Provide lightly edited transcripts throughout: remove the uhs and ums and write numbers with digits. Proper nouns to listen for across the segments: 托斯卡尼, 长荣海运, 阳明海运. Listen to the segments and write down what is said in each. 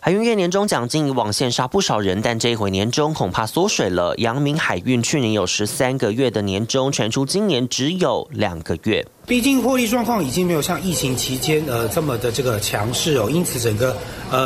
海运业年终奖金以往羡杀不少人，但这一回年终恐怕缩水了。阳明海运去年有13个月的年终，传出今年只有2个月。毕竟获利状况已经没有像疫情期间这么的这个强势哦，因此整个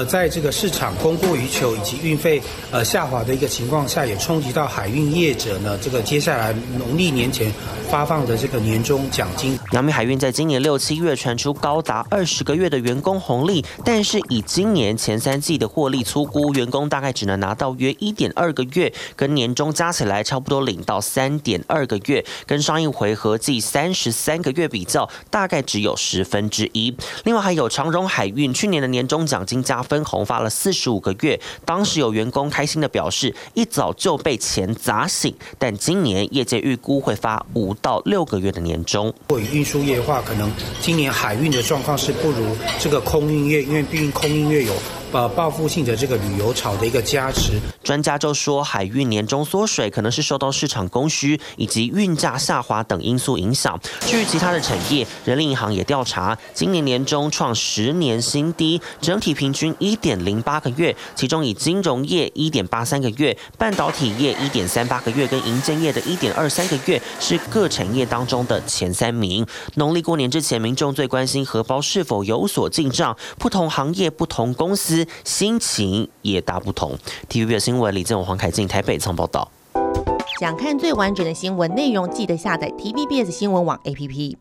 在这个市场供过于求以及运费下滑的一个情况下，也冲击到海运业者呢这个接下来农历年前发放的这个年终奖金。阳明海运在今年6、7月传出高达20个月的员工红利，但是以今年前3季的获利粗估，员工大概只能拿到约 1.2 个月，跟年终加起来差不多领到 3.2 个月，跟上一回合计33个月。比较大概只有1/10。另外还有长荣海运去年的年终奖金加分红发了45个月，当时有员工开心的表示，一早就被钱砸醒，但今年业界预估会发5到6个月的年终。对于运输业的话，可能今年海运的状况是不如这个空运业，因为毕竟空运业有报复性的这个旅游潮的一个加持。专家就说，海运年终缩水可能是受到市场供需以及运价下滑等因素影响。至于其他的产业，人力银行也调查，今年年终创10年新低，整体平均 1.08 个月，其中以金融业 1.83 个月、半导体业 1.38 个月跟营建业的 1.23 个月是各产业当中的前3名。农历过年之前，民众最关心荷包是否有所进账，不同行业、不同公司心情也大不同。 TVB 新闻李正文、黄凯进台北仓报道。想看最完整的新闻内容，记得下载 TVBS 新闻网 APP。